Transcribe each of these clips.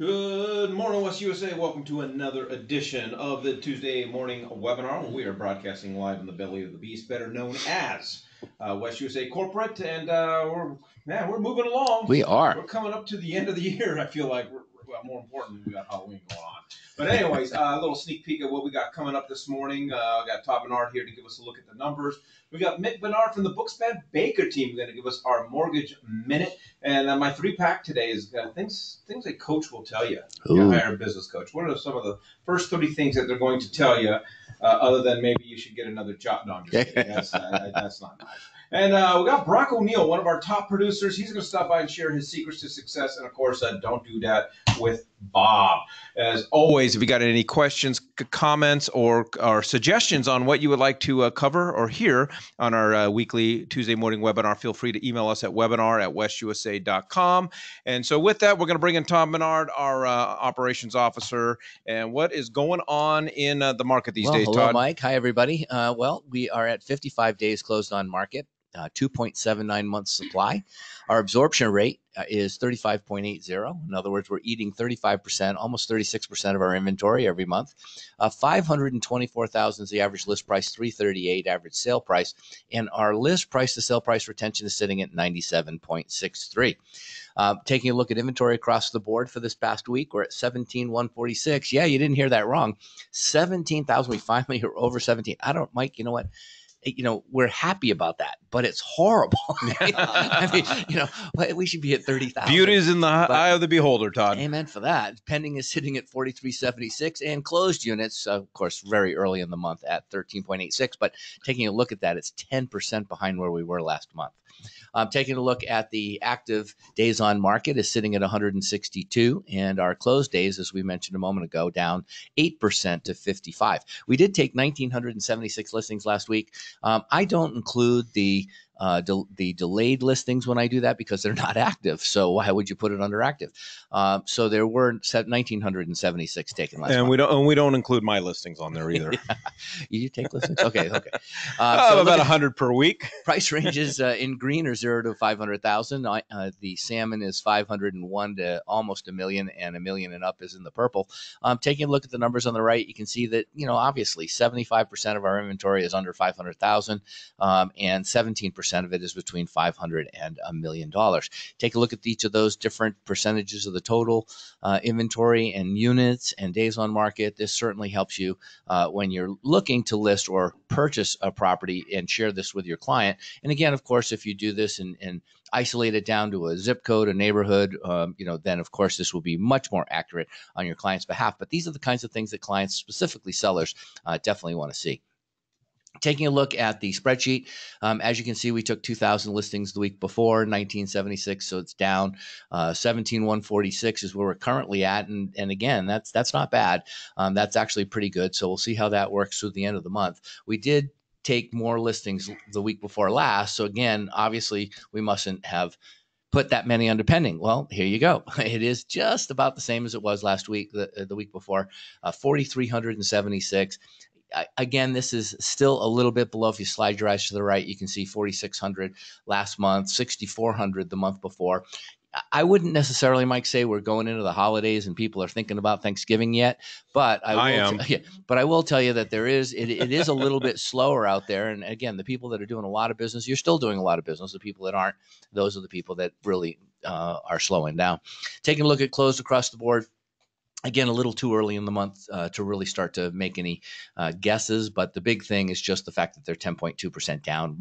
Good morning, West USA. Welcome to another edition of the Tuesday morning webinar. We are broadcasting live in the belly of the beast, better known as West USA Corporate, and we're moving along. We are. We're coming up to the end of the year. I feel like we're more important. We got Halloween going on. But anyways, a little sneak peek at what we got coming up this morning. We got Todd Bernard here to give us a look at the numbers. We got Mick Bernard from the Bookspan Baker team going to give us our mortgage minute. And my three-pack today is things a coach will tell you. You hire a business coach. What are some of the first 30 things that they're going to tell you, other than maybe you should get another job? No, I'm just kidding. That's not nice. And we got Brock O'Neal, one of our top producers. He's going to stop by and share his secrets to success. And, of course, don't do that with Bob. As always, if you got any questions, comments, or suggestions on what you would like to cover or hear on our weekly Tuesday morning webinar, feel free to email us at webinar@westusa.com. And so with that, we're going to bring in Todd Bernard, our operations officer, and what is going on in the market these days, hello, Todd? Mike. Hi, everybody. Well, we are at 55 days closed on market. 2.79 months supply. Our absorption rate is 35.80. In other words, we're eating 35%, almost 36% of our inventory every month. 524,000 is the average list price, 338 average sale price, and our list price to sale price retention is sitting at 97.63. Taking a look at inventory across the board for this past week, we're at 17,146. Yeah, you didn't hear that wrong. 17,000. We finally are over 17. Mike, you know what? You know, we're happy about that, but it's horrible. I mean, you know, we should be at 30,000. Beauty is in the eye of the beholder, Todd. Amen for that. Pending is sitting at 43.76, and closed units, of course, very early in the month at 13.86. But taking a look at that, it's 10% behind where we were last month. Taking a look at the active days on market is sitting at 162, and our closed days, as we mentioned a moment ago, down 8% to 55. We did take 1,976 listings last week. I don't include the delayed listings when I do that because they're not active. So why would you put it under active? So there were 1,976 taken last month. We don't include my listings on there either. Yeah. You take listings? Okay. So about 100 per week. Price ranges in green are 0 to 500,000. The salmon is 501 to almost $1 million, and $1 million and up is in the purple. Taking a look at the numbers on the right, you can see that, you know, obviously 75% of our inventory is under 500,000, and 17% of it is between $500 and $1 million. Take a look at each of those different percentages of the total inventory and units and days on market. This certainly helps you when you're looking to list or purchase a property and share this with your client. And again, of course, if you do this and isolate it down to a zip code, a neighborhood, you know, then of course this will be much more accurate on your client's behalf. But these are the kinds of things that clients, specifically sellers, definitely want to see. Taking a look at the spreadsheet, as you can see, we took 2,000 listings the week before, 1976, so it's down. 17,146 is where we're currently at, and again, that's not bad. That's actually pretty good, so we'll see how that works through the end of the month. We did take more listings the week before last, so again, obviously, we mustn't have put that many under pending. Well, here you go. It is just about the same as it was last week, the week before, 4,376. Again, this is still a little bit below. If you slide your eyes to the right, you can see 4,600 last month, 6,400 the month before. I wouldn't necessarily, Mike, say we're going into the holidays and people are thinking about Thanksgiving yet, but I will tell you that there is it is a little bit slower out there. And again, the people that are doing a lot of business, you're still doing a lot of business. The people that aren't, those are the people that really are slowing down. Taking a look at closed across the board. Again, a little too early in the month to really start to make any guesses, but the big thing is just the fact that they're 10.2% down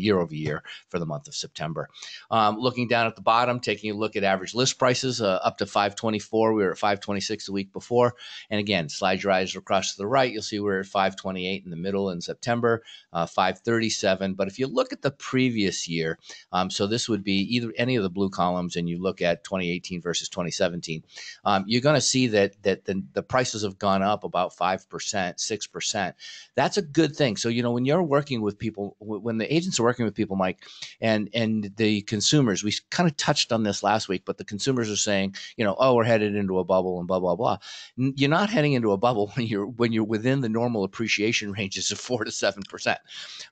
year over year for the month of September. Looking down at the bottom, taking a look at average list prices up to 524. We were at 526 the week before, and again, slide your eyes across to the right. You'll see we're at 528 in the middle in September, 537. But if you look at the previous year, so this would be either any of the blue columns, and you look at 2018 versus 2017, you're going to see that the prices have gone up about 5%, 6%. That's a good thing. So, you know, when you're working with people, when the agents are working with people, Mike, and the consumers, we kind of touched on this last week, but the consumers are saying, you know, oh, we're headed into a bubble and blah, blah, blah. You're not heading into a bubble when you're within the normal appreciation ranges of 4 to 7%.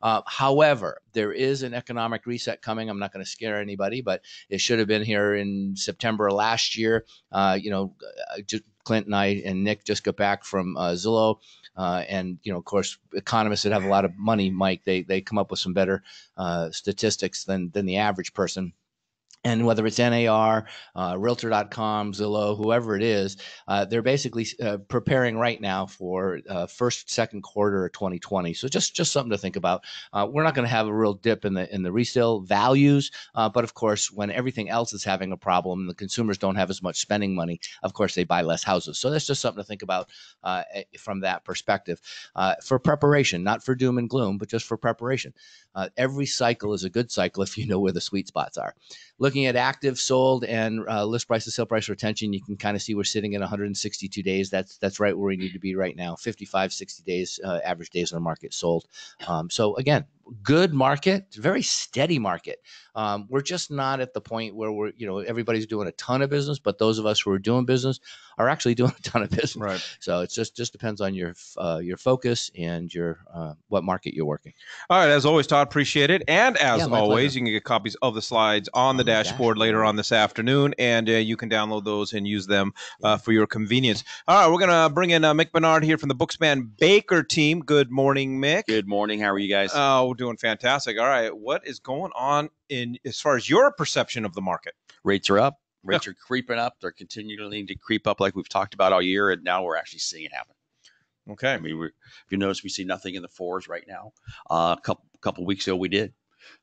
However, There is an economic reset coming. I'm not going to scare anybody, but it should have been here in September last year. Clint and I and Nick just got back from Zillow. And, you know, of course, economists that have a lot of money, Mike, they come up with some better statistics than the average person. And whether it's NAR, Realtor.com, Zillow, whoever it is, they're basically preparing right now for first, second quarter of 2020. So just something to think about. We're not going to have a real dip in the resale values, but of course, when everything else is having a problem, and the consumers don't have as much spending money, of course, they buy less houses. So that's just something to think about from that perspective. For preparation, not for doom and gloom, but just for preparation. Every cycle is a good cycle if you know where the sweet spots are. Looking at active, sold, and list price to sale price retention, you can kind of see we're sitting at 162 days. That's right where we need to be right now. 55, 60 days, average days on the market sold. So again, good market, very steady market. We're just not at the point where we're, you know, everybody's doing a ton of business, but those of us who are doing business are actually doing a ton of business. Right. So it just depends on your focus and your what market you're working. All right, as always, Todd, appreciate it. And as always, you can get copies of the slides on the dashboard later on this afternoon, and you can download those and use them for your convenience. All right, we're gonna bring in Mick Bernard here from the Bookspan Baker team. Good morning, Mick. Good morning. How are you guys? We're doing fantastic. All right, what is going on in as far as your perception of the market? Rates are up. Rates are creeping up. They're continuing to creep up like we've talked about all year, and now we're actually seeing it happen. Okay. I mean, if you notice, we see nothing in the fours right now. A couple weeks ago, we did.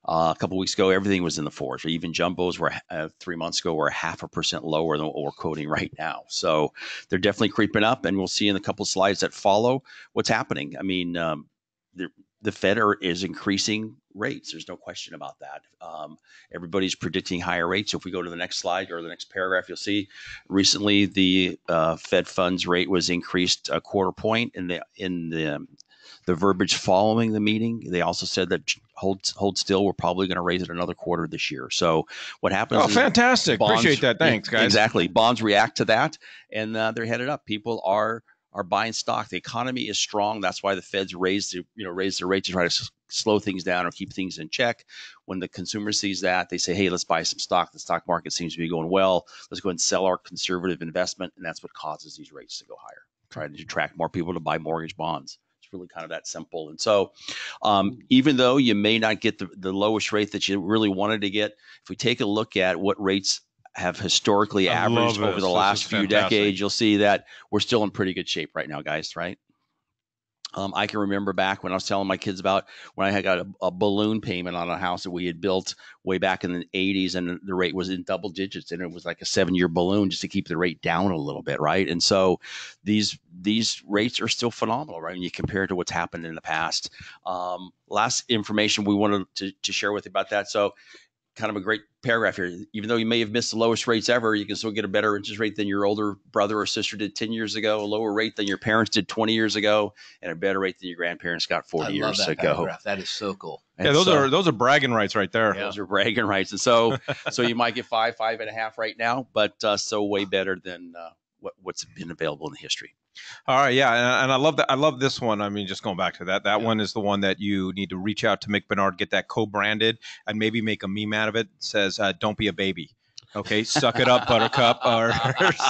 A couple weeks ago, everything was in the fours. Even jumbos were 3 months ago were 0.5% lower than what we're quoting right now. So they're definitely creeping up, and we'll see in a couple of slides that follow what's happening. I mean, the Fed is increasing rates. There's no question about that. Everybody's predicting higher rates. So if we go to the next slide or the next paragraph, you'll see recently the Fed funds rate was increased a quarter point in the verbiage following the meeting. They also said that hold still, we're probably going to raise it another quarter this year. So what happens? Oh, fantastic. Bonds, appreciate that. Thanks, guys. Exactly. Bonds react to that, and they're headed up. People are buying stock. The economy is strong. That's why the Fed's raised their rates to try to slow things down or keep things in check. When the consumer sees that, they say, hey, let's buy some stock. The stock market seems to be going well. Let's go ahead and sell our conservative investment. And that's what causes these rates to go higher, trying to attract more people to buy mortgage bonds. It's really kind of that simple. And so even though you may not get the lowest rate that you really wanted to get, if we take a look at what rates have historically averaged over the last few decades, you'll see that we're still in pretty good shape right now, guys, right? I can remember back when I was telling my kids about when I had got a balloon payment on a house that we had built way back in the 80s, and the rate was in double digits, and it was like a 7-year balloon just to keep the rate down a little bit, right? And so these rates are still phenomenal, right? When you compare it to what's happened in the past. Last information we wanted to share with you about that. So kind of a great paragraph here. Even though you may have missed the lowest rates ever, you can still get a better interest rate than your older brother or sister did 10 years ago, a lower rate than your parents did 20 years ago, and a better rate than your grandparents got 40 years ago. That is so cool. And yeah, those are bragging rights right there. Yeah. Those are bragging rights. And so so you might get 5.5 right now, but so way better than what's been available in history. All right, yeah, and I love that. I love this one. I mean, just going back to that one is the one that you need to reach out to Mick Bernard, get that co-branded, and maybe make a meme out of it. It says, "Don't be a baby." Okay, suck it up, Buttercup, or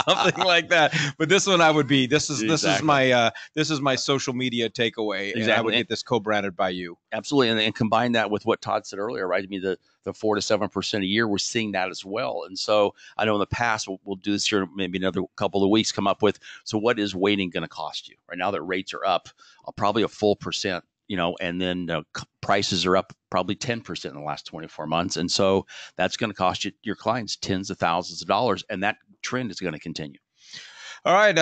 something like that. But this one, I would be. This is my social media takeaway. Exactly. And I would get this co-branded by you. Absolutely, and combine that with what Todd said earlier, right? I mean, the 4 to 7% a year, we're seeing that as well. And so I know in the past, we'll do this here maybe another couple of weeks, come up with, so what is waiting going to cost you? Right now that rates are up probably a full %, you know, and then prices are up probably 10% in the last 24 months. And so that's going to cost your clients tens of thousands of dollars. And that trend is going to continue. All right,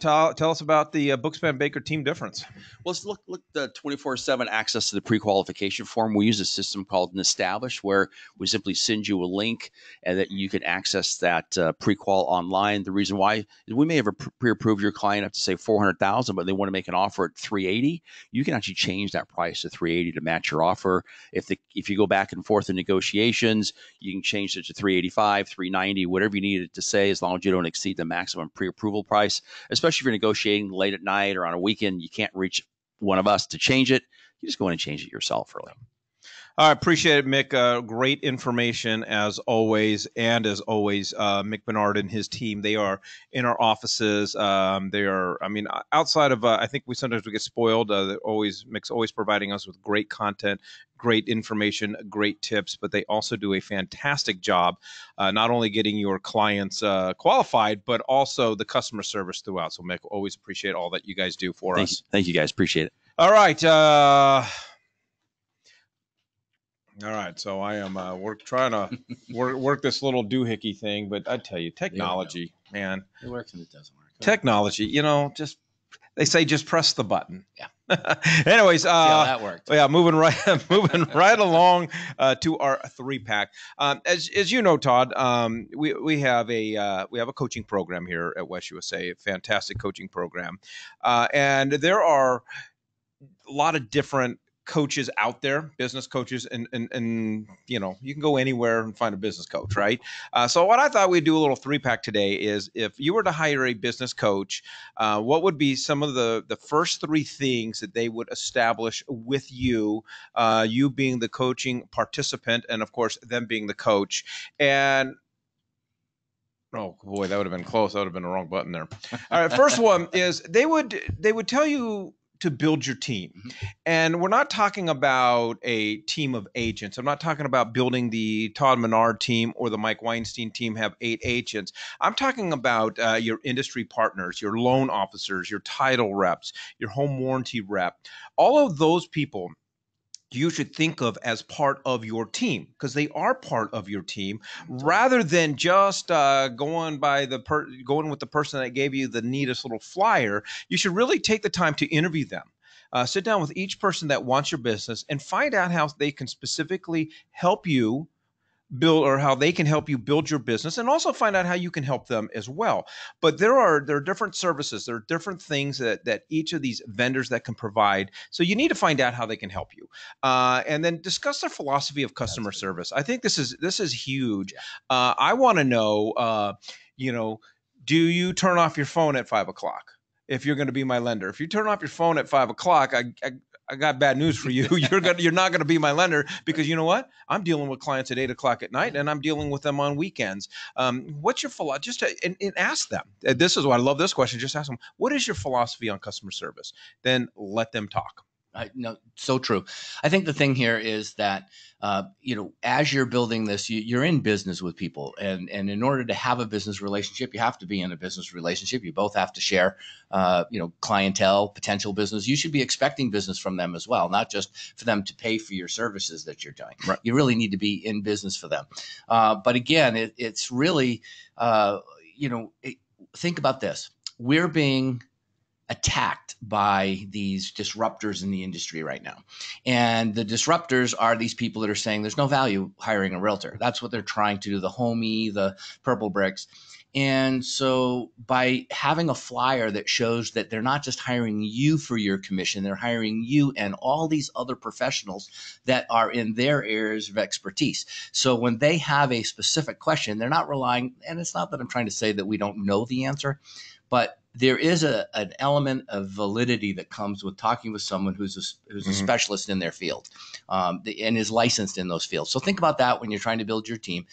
tell us about the Bookspan Baker team difference. Well, let's look the 24/7 access to the pre-qualification form. We use a system called Establish, where we simply send you a link and that you can access that pre-qual online. The reason why is we may have pre-approved your client up to say $400,000, but they want to make an offer at $380. You can actually change that price to $380 to match your offer. If you go back and forth in negotiations, you can change it to $385, $390, whatever you need it to say, as long as you don't exceed the maximum pre-approval price, especially if you're negotiating late at night or on a weekend. You can't reach one of us to change it. You just go in and change it yourself early. All right, appreciate it, Mick. Great information as always. And as always, Mick Bernard and his team, they are in our offices. They are, I mean, outside of, I think we sometimes we get spoiled. Mick's always providing us with great content, great information, great tips, but they also do a fantastic job, not only getting your clients qualified, but also the customer service throughout. So Mick, always appreciate all that you guys do for us. Thank you guys. Appreciate it. All right. So I am trying to work this little doohickey thing, but I tell you, technology, man. It works and it doesn't work. Technology, you know, just they say just press the button. Yeah. Anyways, see how that worked. Yeah, moving right along to our 3-pack. As you know, Todd, we have a coaching program here at West USA, a fantastic coaching program, and there are a lot of different coaches out there, business coaches, and you know, you can go anywhere and find a business coach, right? So what I thought we'd do a little 3-pack today is, if you were to hire a business coach, what would be some of the first 3 things that they would establish with you, you being the coaching participant, and of course them being the coach? And oh boy, that would have been close. That would have been the wrong button there. All right, first one is they would tell you to build your team. And we're not talking about a team of agents. I'm not talking about building the Todd Bernard team or the Mike Weinstein team, have 8 agents. I'm talking about your industry partners, your loan officers, your title reps, your home warranty rep. All of those people you should think of as part of your team, because they are part of your team, rather than just going with the person that gave you the neatest little flyer. You should really take the time to interview them. Sit down with each person that wants your business and find out how they can specifically help you build, or how they can help you build your business, and also find out how you can help them as well. But there are different services, there are different things that each of these vendors that can provide. So you need to find out how they can help you, and then discuss their philosophy of customer service. I think this is huge. I want to know, do you turn off your phone at 5 o'clock if you're going to be my lender? If you turn off your phone at 5 o'clock, I got bad news for you. You're not gonna be my lender, because you know what? I'm dealing with clients at 8 o'clock at night, and I'm dealing with them on weekends. What's your philosophy? Just ask them. This is why I love this question. Just ask them, what is your philosophy on customer service? Then let them talk. No, so true. I think the thing here is that, as you're building this, you're in business with people. And in order to have a business relationship, you have to be in a business relationship. You both have to share, clientele, potential business. You should be expecting business from them as well, not just for them to pay for your services that you're doing. Right. You really need to be in business for them. But again, it's really, think about this. We're being attacked by these disruptors in the industry right now. And the disruptors are these people that are saying there's no value hiring a realtor. That's what they're trying to do, the Homie, the Purple Bricks. And so by having a flyer that shows that they're not just hiring you for your commission, they're hiring you and all these other professionals that are in their areas of expertise. So when they have a specific question, they're not relying, and it's not that I'm trying to say that we don't know the answer, but there is an element of validity that comes with talking with someone who's a specialist in their field, and is licensed in those fields. So think about that when you're trying to build your team,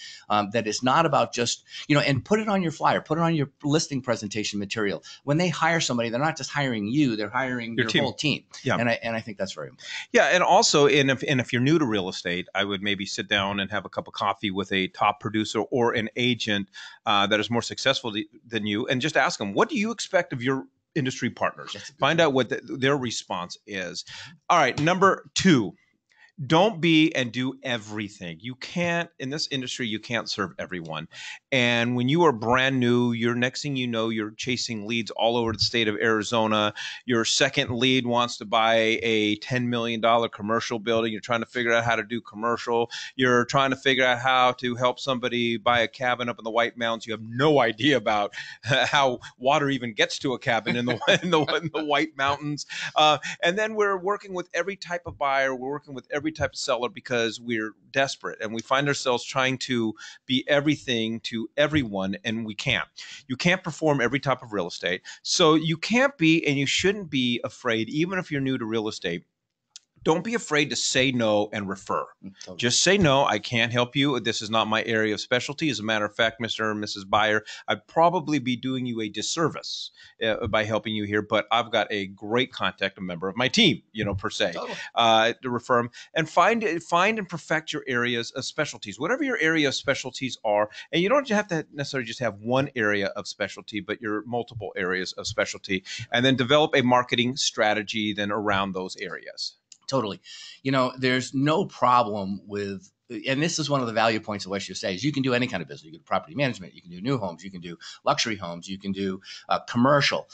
that it's not about just, and put it on your flyer, put it on your listing presentation material. When they hire somebody, they're not just hiring you, they're hiring your whole team. Yeah. And I think that's very important. Yeah. And also, if you're new to real estate, I would maybe sit down and have a cup of coffee with a top producer or an agent that is more successful than you, and just ask them, what do you expect of your industry partners? Find out what their response is. All right. Number 2, don't be and do everything. You can't, in this industry, you can't serve everyone. And when you are brand new, you're next thing you know, you're chasing leads all over the state of Arizona. Your second lead wants to buy a $10 million commercial building. You're trying to figure out how to do commercial. You're trying to figure out how to help somebody buy a cabin up in the White Mountains. You have no idea about how water even gets to a cabin in the White Mountains. And then we're working with every type of buyer. We're working with every type of seller because we're desperate, and we find ourselves trying to be everything to everyone, and we can't. You can't perform every type of real estate. So you can't be, and you shouldn't be afraid, even if you're new to real estate, Don't be afraid to say no and refer. Totally. Just say no. I can't help you. This is not my area of specialty. As a matter of fact, Mr. and Mrs. Buyer, I'd probably be doing you a disservice by helping you here, but I've got a great contact, a member of my team, you know, per se, totally. To refer them. And find and perfect your areas of specialties, whatever your area of specialties are. And you don't have to necessarily just have one area of specialty, but your multiple areas of specialty, and then develop a marketing strategy then around those areas. Totally. You know, there's no problem with, and this is one of the value points of West USA, is you can do any kind of business. You can do property management, you can do new homes, you can do luxury homes, you can do commercial.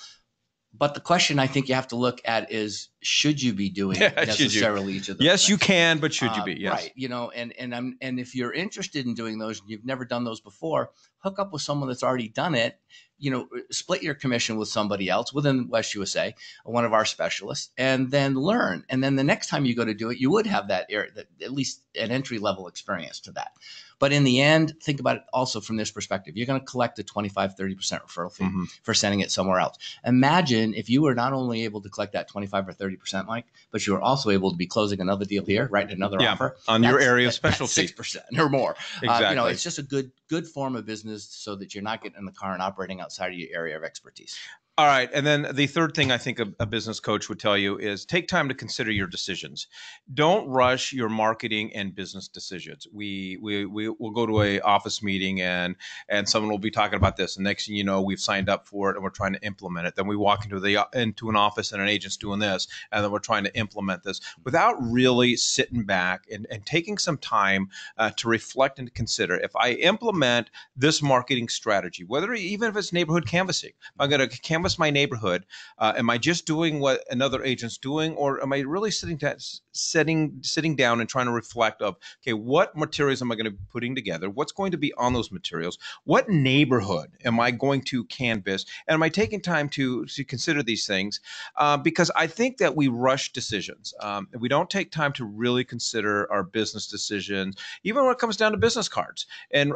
But the question I think you have to look at is, should you be doing necessarily each of those? Yes, things? You can, but should you be? Yes. Right. You know, and if you're interested in doing those and you've never done those before, hook up with someone that's already done it. You know, split your commission with somebody else within West USA, one of our specialists, and then learn. And then the next time you go to do it, you would have that area, at least an entry level experience to that. But in the end, think about it also from this perspective. You're going to collect a 25, 30% referral fee mm-hmm. for sending it somewhere else. Imagine if you were not only able to collect that 25 or 30%, Mike, but you were also able to be closing another deal here, right? Another offer. On your area of specialty. 6% or more. Exactly. You know, it's just a good form of business so that you're not getting in the car and operating outside of your area of expertise. All right. And then the third thing I think a business coach would tell you is take time to consider your decisions. Don't rush your marketing and business decisions. We'll go to an office meeting and someone will be talking about this. And next thing you know, we've signed up for it and we're trying to implement it. Then we walk into an office and an agent's doing this. And then we're trying to implement this without really sitting back and taking some time to reflect and consider, if I implement this marketing strategy, whether even if it's neighborhood canvassing, I'm going to canvas my neighborhood. Am I just doing what another agent's doing, or am I really sitting down and trying to reflect of, okay, what materials am I going to be putting together? What's going to be on those materials? What neighborhood am I going to canvas? And am I taking time to consider these things? Because I think that we rush decisions. We don't take time to really consider our business decisions, even when it comes down to business cards and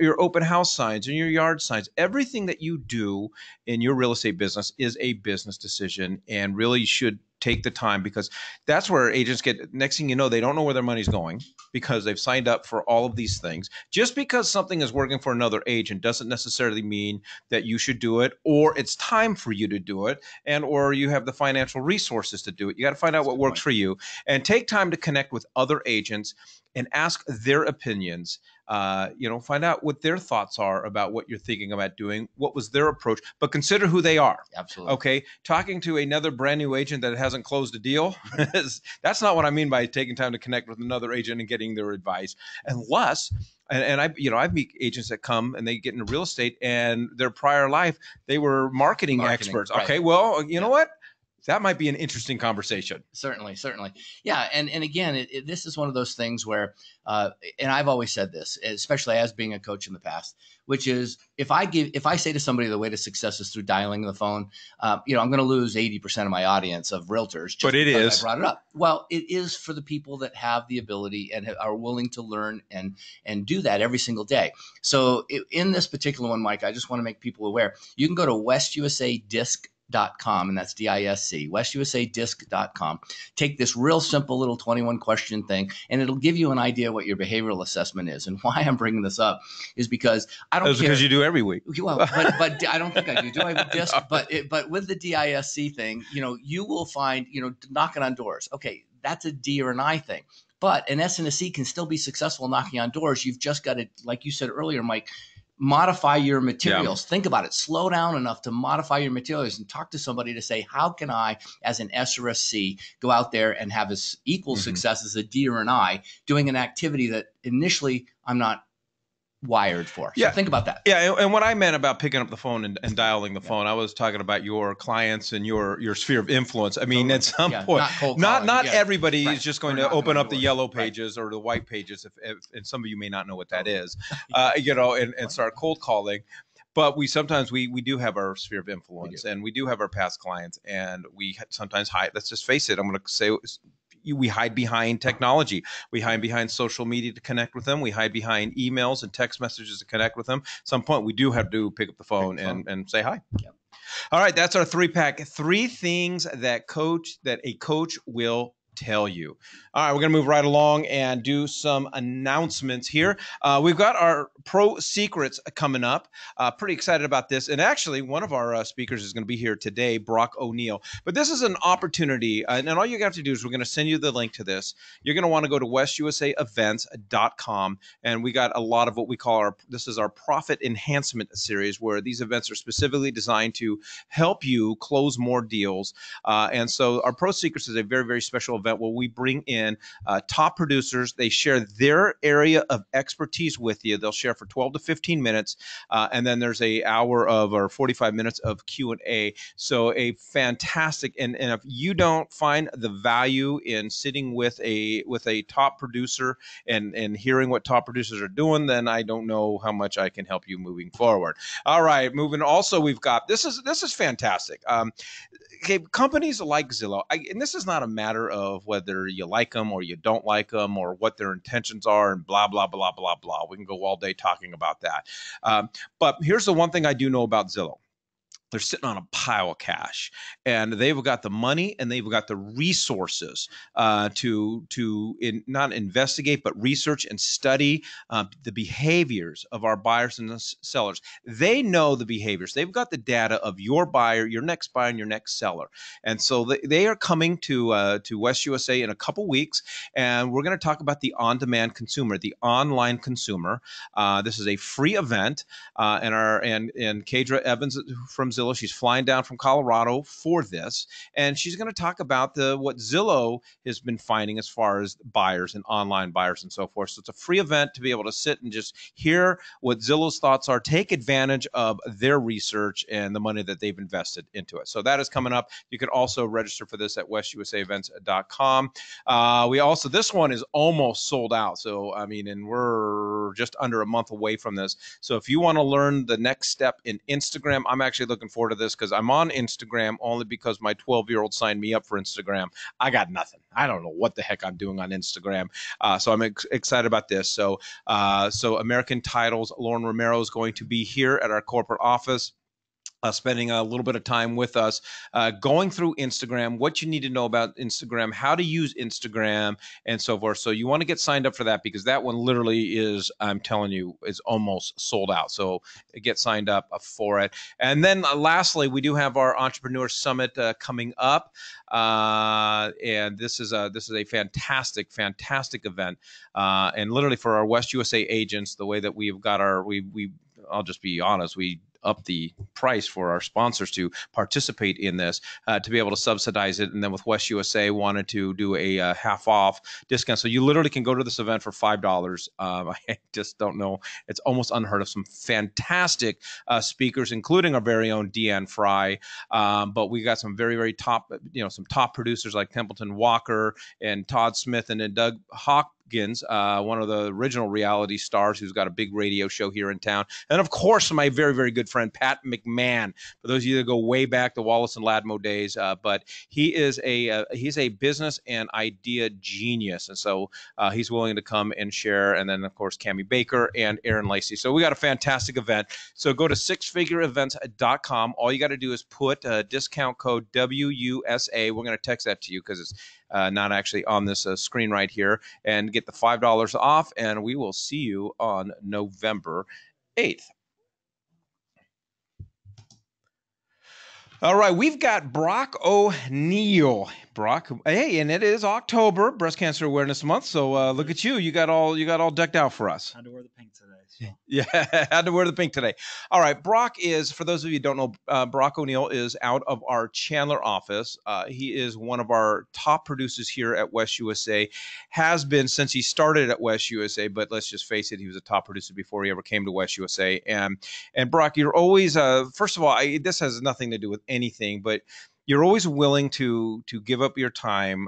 your open house signs and your yard signs. Everything that you do in your real estate business is a business decision, and really should take the time, because that's where agents get, next thing you know, they don't know where their money's going because they've signed up for all of these things. Just because something is working for another agent doesn't necessarily mean that you should do it, or it's time for you to do it, and or you have the financial resources to do it. You got to find out what works for you and take time to connect with other agents and ask their opinions. You know, find out what their thoughts are about what you're thinking about doing, what was their approach, but consider who they are. Absolutely. Okay. Talking to another brand new agent that hasn't closed a deal, that's not what I mean by taking time to connect with another agent and getting their advice. Unless, I meet agents that come and they get into real estate and their prior life, they were marketing experts. Right. Okay. Well, you know what? That might be an interesting conversation. Certainly. Yeah. And again, this is one of those things where, and I've always said this, especially as being a coach in the past, which is if I say to somebody the way to success is through dialing the phone, I'm going to lose 80% of my audience of realtors. Just but it is. I brought it up. Well, it is for the people that have the ability and are willing to learn and do that every single day. So in this particular one, Mike, I just want to make people aware. You can go to westusadisc.com, and that's DISC, westusadisc.com. Take this real simple little 21 question thing, and it'll give you an idea what your behavioral assessment is. And why I'm bringing this up is because I don't care. That's because you do every week. Well, but I don't think I do. Do I have a DISC? No. But with the DISC thing, you know, you will find, you know, knocking on doors. Okay, that's a D or an I thing. But an S and a C can still be successful knocking on doors. You've just got to, like you said earlier, Mike, modify your materials. Yeah. Think about it. Slow down enough to modify your materials and talk to somebody to say, how can I, as an S or a C, go out there and have as equal success as a D or an I doing an activity that initially I'm not wired for. So think about that. Yeah. And what I meant about picking up the phone and dialing the phone, I was talking about your clients and your sphere of influence. I mean, at some point, not everybody is just going to open up the yellow pages or the white pages. If and some of you may not know what that is, and start cold calling. But we sometimes do have our sphere of influence, and we do have our past clients, and we sometimes hide. Let's just face it. I'm going to say, we hide behind technology. We hide behind social media to connect with them. We hide behind emails and text messages to connect with them. At some point, we do have to pick up the phone and say hi. Yep. All right. That's our 3-pack. 3 things that a coach will tell you. All right, we're going to move right along and do some announcements here. We've got our Pro Secrets coming up. Pretty excited about this. And actually, one of our speakers is going to be here today, Brock O'Neal. But this is an opportunity, and all you have to do is we're going to send you the link to this. You're going to want to go to westusaevents.com, and we got a lot of what we call this is our Profit Enhancement Series, where these events are specifically designed to help you close more deals. And so our Pro Secrets is a very, very special event where we bring in top producers. They share their area of expertise with you. They'll share for 12 to 15 minutes, and then there's an hour of or 45 minutes of Q&A. So a fantastic, and if you don't find the value in sitting with a top producer and hearing what top producers are doing, then I don't know how much I can help you moving forward. All right, moving. Also, we've got this is fantastic. Okay, companies like Zillow, and this is not a matter of whether you like them or you don't like them or what their intentions are and blah, blah, blah, blah, blah. We can go all day talking about that. But here's the one thing I do know about Zillow. They're sitting on a pile of cash, and they've got the money and they've got the resources to not investigate, but research and study the behaviors of our buyers and sellers. They know the behaviors. They've got the data of your buyer, your next buyer, and your next seller. And so they are coming to West USA in a couple weeks, and we're going to talk about the on-demand consumer, the online consumer. This is a free event, and Kadra Evans from Zillow. She's flying down from Colorado for this, and she's going to talk about what Zillow has been finding as far as buyers and online buyers and so forth. So it's a free event to be able to sit and just hear what Zillow's thoughts are, take advantage of their research and the money that they've invested into it. So that is coming up. You can also register for this at westusaevents.com. We also, this one is almost sold out. So, I mean, and we're just under a month away from this. So if you want to learn the next step in Instagram, I'm actually looking forward to this because I'm on Instagram only because my 12-year-old signed me up for Instagram. I got nothing. I don't know what the heck I'm doing on Instagram. So I'm excited about this. So, American Titles, Lauren Romero is going to be here at our corporate office. Spending a little bit of time with us, going through Instagram, what you need to know about Instagram, how to use Instagram, and so forth. So you want to get signed up for that because that one literally is, I'm telling you, is almost sold out. So get signed up for it. And then lastly, we do have our Entrepreneur Summit coming up. And this is a fantastic, fantastic event. And literally for our West USA agents, the way that we've got our, I'll just be honest, we up the price for our sponsors to participate in this, to be able to subsidize it. And then with West USA wanted to do a half off discount. So you literally can go to this event for $5. I just don't know. It's almost unheard of. Some fantastic speakers, including our very own Diane Fry. But we got some very, very top, some top producers like Templeton Walker and Todd Smith and then Doug Hawk, one of the original reality stars who's got a big radio show here in town. And of course, my very, very good friend, Pat McMahon, for those of you that go way back to Wallace and Ladmo days, but he is he's a business and idea genius. And so he's willing to come and share. And then of course, Cammy Baker and Aaron Lacey. So we got a fantastic event. So go to sixfigureevents.com. All you got to do is put discount code WUSA. We're going to text that to you because it's not actually on this screen right here, and get the $5 off, and we will see you on November 8th. All right, we've got Brock O'Neal. Brock, hey, and it is October, Breast Cancer Awareness Month. So look at you. You got all decked out for us. I had to wear the pink today. So. Yeah, had to wear the pink today. All right, Brock is, for those of you who don't know, Brock O'Neal is out of our Chandler office. He is one of our top producers here at West USA, has been since he started at West USA, but let's just face it, he was a top producer before he ever came to West USA. And Brock, you're always, first of all, this has nothing to do with anything, but you're always willing to give up your time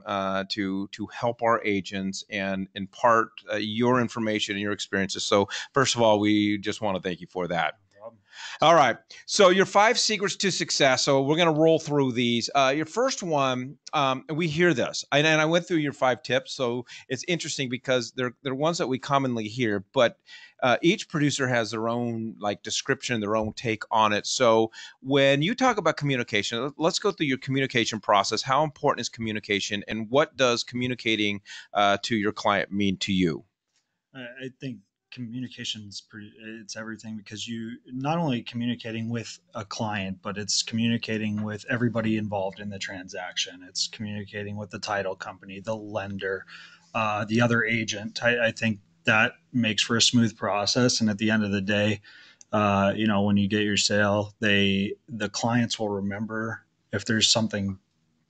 to help our agents and impart your information and your experiences. So first of all, we just want to thank you for that. problem. All right. So your 5 secrets to success. So we're going to roll through these. Your first one, we hear this, and I went through your 5 tips. So it's interesting because they're ones that we commonly hear, but each producer has their own like description, their own take on it. So when you talk about communication, let's go through your communication process. How important is communication, and what does communicating to your client mean to you? I think communication's it's everything, because you not only communicating with a client, but it's communicating with everybody involved in the transaction. It's communicating with the title company, the lender, the other agent. I think that makes for a smooth process. And at the end of the day, you know, when you get your sale, the clients will remember if there's something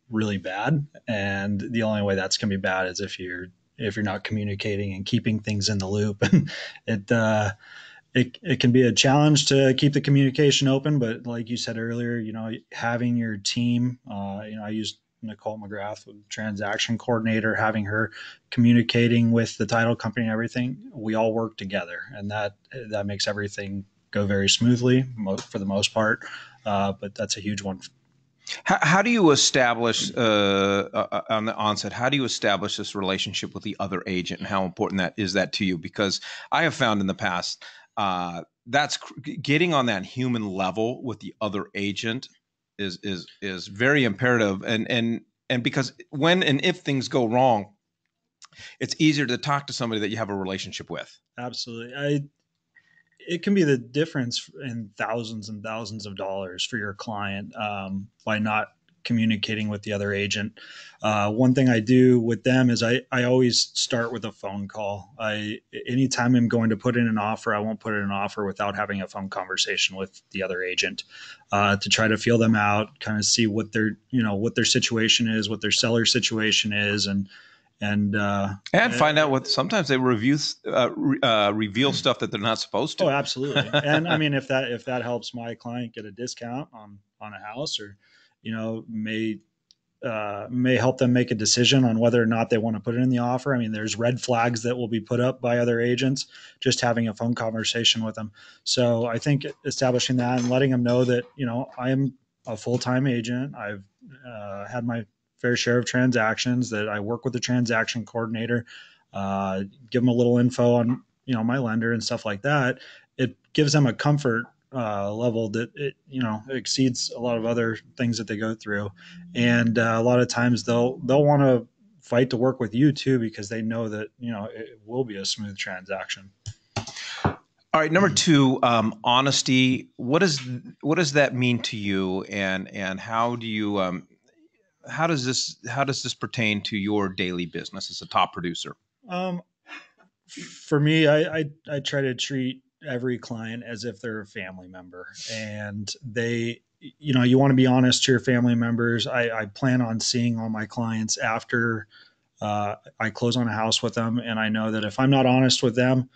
really bad. And the only way that's going to be bad is if you're not communicating and keeping things in the loop. And it can be a challenge to keep the communication open, but like you said earlier, you know, having your team, you know, I used Nicole McGrath, transaction coordinator, having her communicating with the title company and everything, we all work together, and that makes everything go very smoothly for the most part. But that's a huge one. How do you establish on the onset, how do you establish this relationship with the other agent, and how important that is that to you? Because I have found in the past that's getting on that human level with the other agent is very imperative. And because when and if things go wrong, it's easier to talk to somebody that you have a relationship with. Absolutely. It can be the difference in thousands and thousands of dollars for your client by not communicating with the other agent. One thing I do with them is I always start with a phone call. Anytime I'm going to put in an offer, I won't put in an offer without having a phone conversation with the other agent to try to feel them out, kind of see what their, you know, what their situation is, what their seller situation is, and find out what sometimes they reveal stuff that they're not supposed to. Oh, absolutely. And I mean, if that helps my client get a discount on a house, or, you know, may help them make a decision on whether or not they want to put it in the offer. I mean, there's red flags that will be put up by other agents, just having a phone conversation with them. So I think establishing that and letting them know that, you know, I'm a full-time agent. I've had my fair share of transactions, that I work with the transaction coordinator, give them a little info on, you know, my lender and stuff like that. It gives them a comfort level that it, you know, exceeds a lot of other things that they go through. And a lot of times they'll want to fight to work with you too, because they know that, you know, it will be a smooth transaction. All right. Number 2, honesty. What does that mean to you? And how do you, how does this pertain to your daily business as a top producer? For me, I try to treat every client as if they're a family member, and they, you know, you want to be honest to your family members. I plan on seeing all my clients after I close on a house with them. And I know that if I'm not honest with them,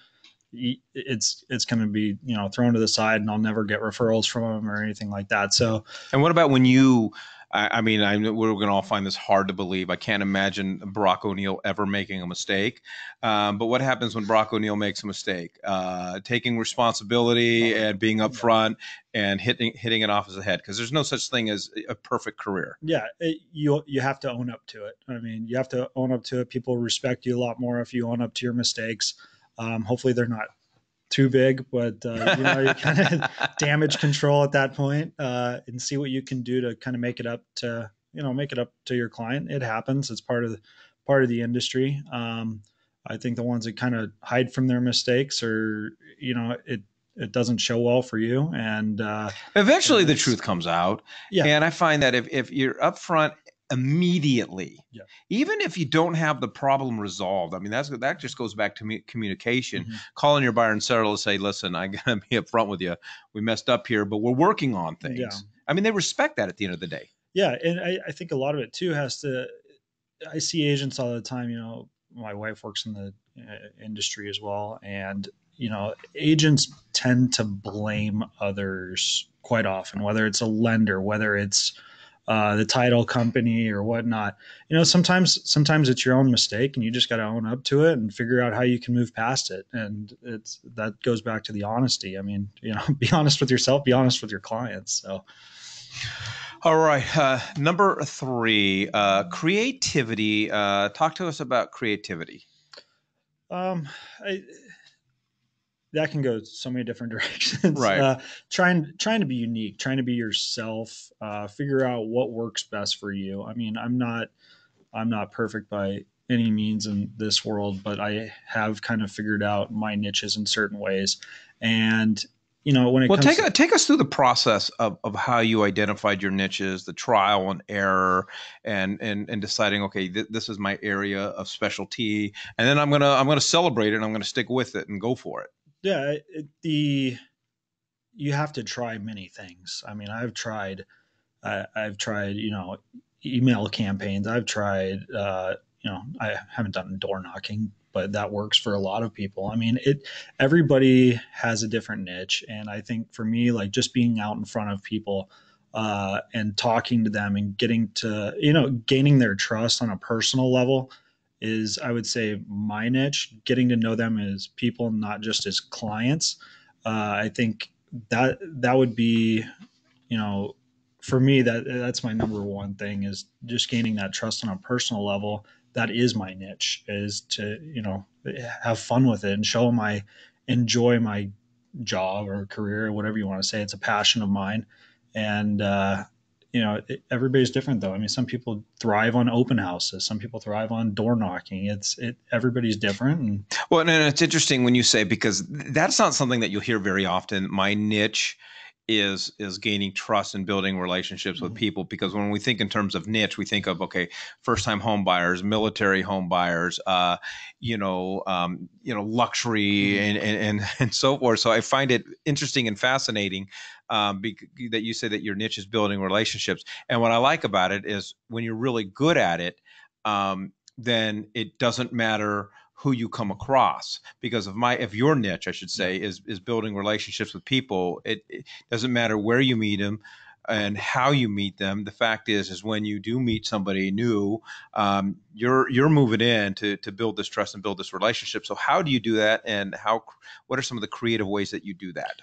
it's going to be, you know, thrown to the side, and I'll never get referrals from them or anything like that. So, and what about when you, I mean, we're going to all find this hard to believe. I can't imagine Brock O'Neal ever making a mistake. But what happens when Brock O'Neal makes a mistake? Taking responsibility and being upfront and hitting it off as a head, because there's no such thing as a perfect career. Yeah, you have to own up to it. I mean, you have to own up to it. People respect you a lot more if you own up to your mistakes. Hopefully, they're not too big, but you know, you kind of damage control at that point, and see what you can do to kind of make it up to your client. It happens. It's part of the industry. I think the ones that kind of hide from their mistakes, or, you know, it doesn't show well for you. And eventually the truth comes out. Yeah. And I find that if you're upfront immediately, yeah, even if you don't have the problem resolved, I mean, that just goes back to communication. Mm-hmm. Calling your buyer and seller to say, listen, I gotta be upfront with you. We messed up here, but we're working on things. Yeah. I mean, they respect that at the end of the day. Yeah, and I think a lot of it too has to. I see agents all the time. You know, my wife works in the industry as well, and, you know, agents tend to blame others quite often, whether it's a lender, whether it's the title company or whatnot. You know, sometimes it's your own mistake and you just got to own up to it and figure out how you can move past it. And that goes back to the honesty. I mean, you know, be honest with yourself, be honest with your clients. So. All right. Number three, creativity. Talk to us about creativity. That can go so many different directions. Right. Trying to be unique, trying to be yourself, figure out what works best for you. I mean, I'm not perfect by any means in this world, but I have kind of figured out my niches in certain ways. And, you know, when it comes to, take us through the process of how you identified your niches, the trial and error, and deciding, okay, this is my area of specialty, and then I'm gonna celebrate it and I'm gonna stick with it and go for it. Yeah, you have to try many things. I mean, I've tried, you know, email campaigns. I've tried, you know, I haven't done door knocking, but that works for a lot of people. I mean, everybody has a different niche. And I think for me, like just being out in front of people, and talking to them and getting to, you know, gaining their trust on a personal level is, I would say, my niche. Getting to know them as people, not just as clients. I think that would be, you know, for me, that's my number one thing, is just gaining that trust on a personal level. That is my niche, is to, you know, have fun with it and show them I enjoy my job or career or whatever you want to say. It's a passion of mine. And, you know, everybody's different though. I mean, some people thrive on open houses. Some people thrive on door knocking. Everybody's different. And well, and it's interesting when you say, because that's not something that you'll hear very often. My niche is gaining trust and building relationships with people, because when we think in terms of niche, we think of, okay, first-time home buyers, military home buyers, you know, luxury and so forth. So I find it interesting and fascinating that you say that your niche is building relationships. And what I like about it is when you're really good at it, then it doesn't matter who you come across, because if your niche, I should say, is building relationships with people, it doesn't matter where you meet them and how you meet them. The fact is when you do meet somebody new, you're moving in to build this trust and build this relationship. So how do you do that, and what are some of the creative ways that you do that?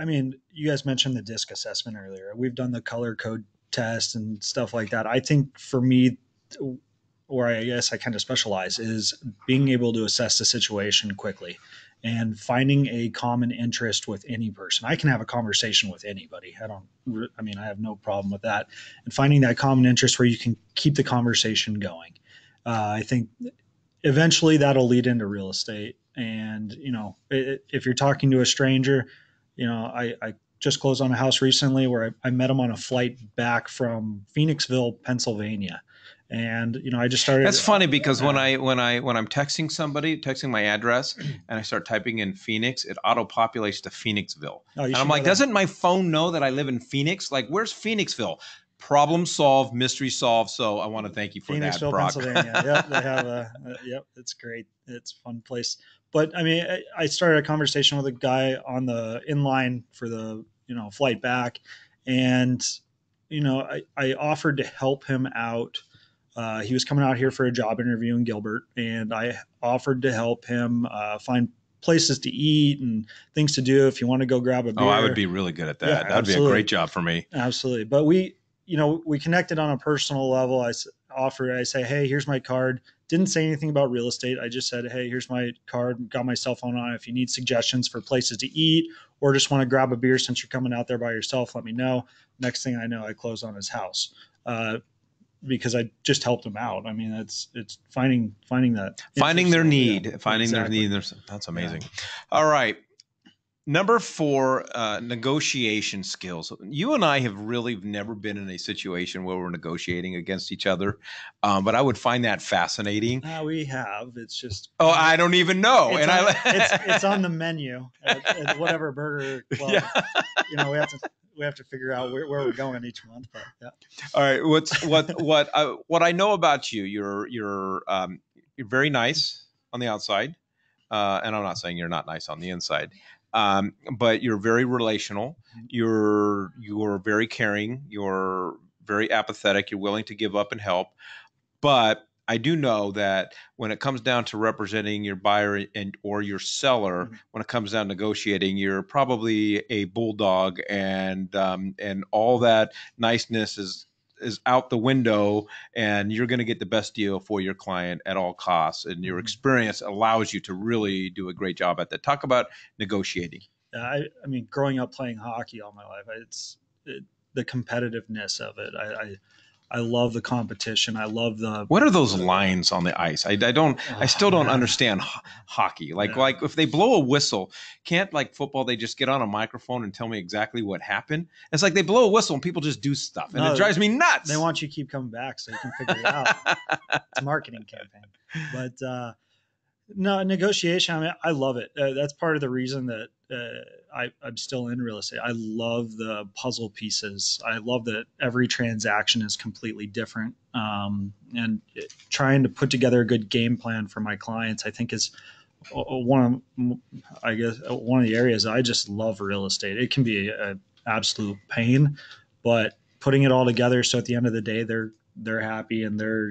I mean, you guys mentioned the DISC assessment earlier. We've done the color code test and stuff like that. I think for me, or I guess I kind of specialize, is being able to assess the situation quickly and finding a common interest with any person. I can have a conversation with anybody. I have no problem with that. And finding that common interest where you can keep the conversation going. I think eventually that'll lead into real estate. And, you know, if you're talking to a stranger, you know, I just closed on a house recently where I met him on a flight back from Phoenixville, Pennsylvania. And, you know, I just started. That's funny, because when I'm texting somebody, texting my address, and I start typing in Phoenix, it auto populates to Phoenixville. Oh, and I'm like, doesn't my phone know that I live in Phoenix? Like, where's Phoenixville? Problem solved, mystery solved. So I want to thank you for that, Brock. Phoenixville, Pennsylvania. Yep, they have yep, it's great. It's a fun place. But I mean, I started a conversation with a guy on the inline for the, you know, flight back, and, you know, I offered to help him out. He was coming out here for a job interview in Gilbert, and I offered to help him find places to eat and things to do if you want to go grab a beer. Oh, I would be really good at that. Yeah, that'd be a great job for me. Absolutely. But we connected on a personal level. I say, hey, here's my card. Didn't say anything about real estate. I just said, hey, here's my card. Got my cell phone on it. If you need suggestions for places to eat or just want to grab a beer since you're coming out there by yourself, let me know. Next thing I know, I close on his house. Because I just helped them out. I mean, it's finding their need, yeah. Finding their need. That's amazing. Yeah. All right. Number four, negotiation skills. You and I have really never been in a situation where we're negotiating against each other, but I would find that fascinating. We have. It's just. Oh, I don't even know. And it's on the menu at whatever burger club. Yeah. You know, we have to figure out where we're going each month. But, yeah. All right. What I know about you? You're very nice on the outside, and I'm not saying you're not nice on the inside. But you're very relational. You're very caring. You're very apathetic. You're willing to give up and help. But I do know that when it comes down to representing your buyer and or your seller, mm-hmm. when it comes down to negotiating, you're probably a bulldog, and all that niceness is out the window, and you're going to get the best deal for your client at all costs. And your experience allows you to really do a great job at that. Talk about negotiating. I mean, growing up playing hockey all my life, the competitiveness of it. I love the competition. I love the. What are those lines on the ice? I still don't understand hockey. Like if they blow a whistle, can't like football, they just get on a microphone and tell me exactly what happened? It's like they blow a whistle and people just do stuff, and it drives me nuts. They want you to keep coming back so you can figure it out. It's a marketing campaign, but no negotiation. I mean, I love it. That's part of the reason that I'm still in real estate. I love the puzzle pieces. I love that every transaction is completely different. And trying to put together a good game plan for my clients, I think is one of the areas I just love real estate. It can be an absolute pain, but putting it all together. So at the end of the day, they're happy and they're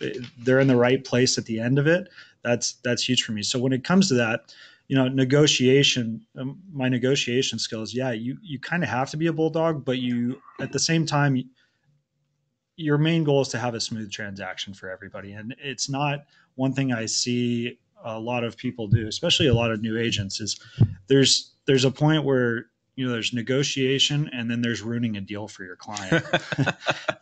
in the right place at the end of it. That's huge for me. So when it comes to that, negotiation, my negotiation skills. Yeah. You kind of have to be a bulldog, but at the same time, your main goal is to have a smooth transaction for everybody. And it's not one thing I see a lot of people do, especially a lot of new agents, is there's a point where, there's negotiation and then there's ruining a deal for your client.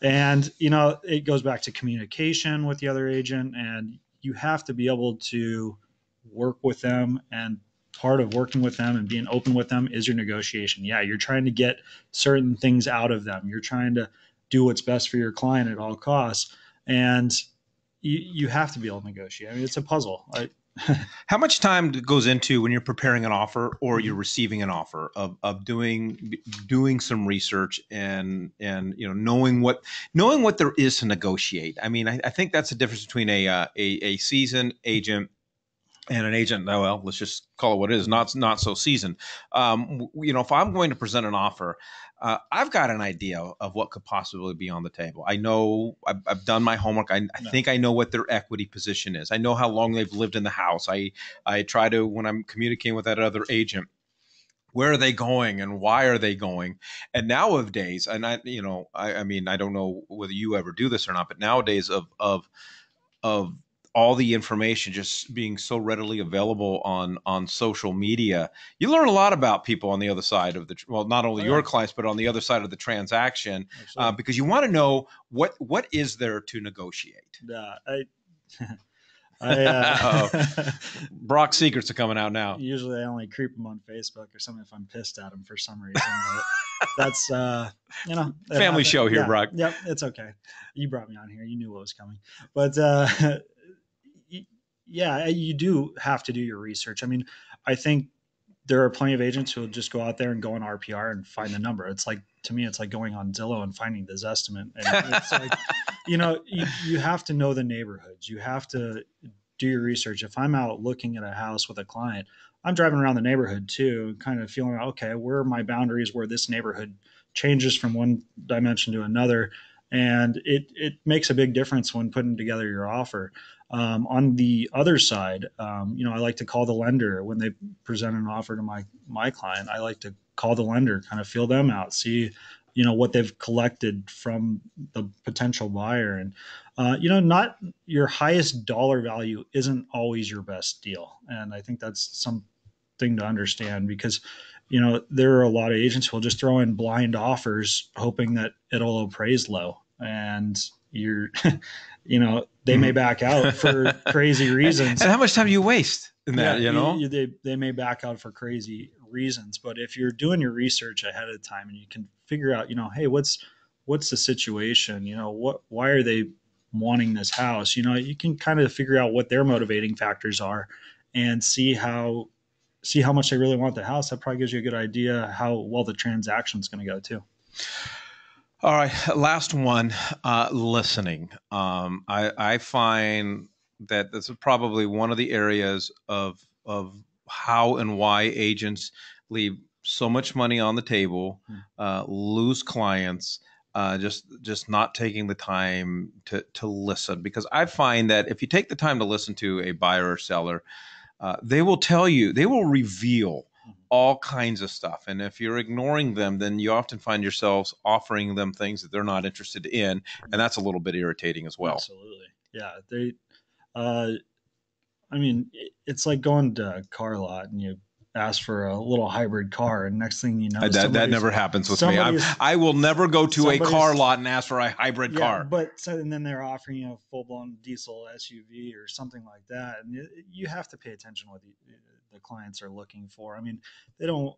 And, it goes back to communication with the other agent, and you have to be able to work with them, and part of working with them and being open with them is your negotiation. Yeah, you're trying to get certain things out of them. You're trying to do what's best for your client at all costs, and you have to be able to negotiate. I mean, it's a puzzle. How much time goes into when you're preparing an offer or you're receiving an offer of doing some research and knowing what there is to negotiate? I mean, I think that's the difference between a seasoned agent and an agent, let's just call it what it is, not so seasoned. If I'm going to present an offer, I've got an idea of what could possibly be on the table. I know I've done my homework. I think I know what their equity position is. I know how long they've lived in the house. I try to, when I'm communicating with that other agent, where are they going and why are they going? And nowadays, and I mean, I don't know whether you ever do this or not, but nowadays of all the information just being so readily available on social media, you learn a lot about people on the other side of not only your clients, but on the other side of the transaction, because you want to know what is there to negotiate. Yeah, Brock's secrets are coming out now. Usually I only creep them on Facebook or something if I'm pissed at them for some reason. But that's, family show here, yeah, Brock. Yep. It's okay. You brought me on here. You knew what was coming, but, yeah, you do have to do your research. I mean, I think there are plenty of agents who will just go out there and go on RPR and find the number. It's like, to me, it's like going on Zillow and finding the Zestimate. And it's like, you have to know the neighborhoods. You have to do your research. If I'm out looking at a house with a client, I'm driving around the neighborhood too, kind of feeling, okay, where are my boundaries, where this neighborhood changes from one dimension to another. And it makes a big difference when putting together your offer. On the other side, I like to call the lender when they present an offer to my client. I like to call the lender, kind of feel them out, see, what they've collected from the potential buyer. And, not your highest dollar value isn't always your best deal. And I think that's something to understand because, there are a lot of agents who will just throw in blind offers, hoping that it'll appraise low. And you're, they may back out for crazy reasons. And how much time do you waste in that, They may back out for crazy reasons. But if you're doing your research ahead of time and you can figure out, hey, what's the situation? Why are they wanting this house? You can kind of figure out what their motivating factors are and see how much they really want the house. That probably gives you a good idea how well the transaction's going to go too. All right, last one, listening. I find that this is probably one of the areas of how and why agents leave so much money on the table, lose clients, just not taking the time to listen, because I find that if you take the time to listen to a buyer or seller, they will tell you, they will reveal all kinds of stuff. And if you're ignoring them, then you often find yourselves offering them things that they're not interested in. And that's a little bit irritating as well. Absolutely. Yeah. I mean, it's like going to a car lot and you ask for a little hybrid car, and next thing you know, that never happens with me. I will never go to a car lot and ask for a hybrid car. But and then they're offering you a full-blown diesel SUV or something like that, and you have to pay attention what the clients are looking for. I mean, they don't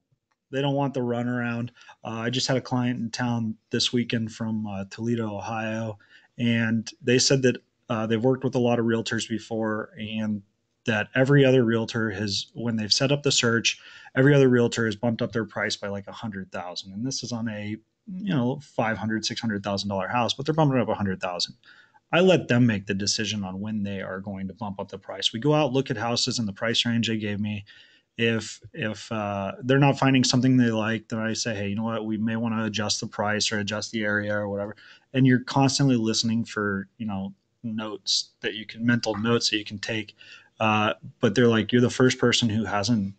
want the runaround. I just had a client in town this weekend from Toledo, Ohio, and they said that they've worked with a lot of realtors before, and that every other realtor has, when they've set up the search, every other realtor has bumped up their price by like $100,000. And this is on a, $500,000-$600,000 house, but they're bumping it up $100,000. I let them make the decision on when they are going to bump up the price. We go out, look at houses in the price range they gave me. If they're not finding something they like, then I say, hey, you know what, we may want to adjust the price or adjust the area or whatever. And you're constantly listening for, notes that you can, mental notes that you can take. But they're like, you're the first person who hasn't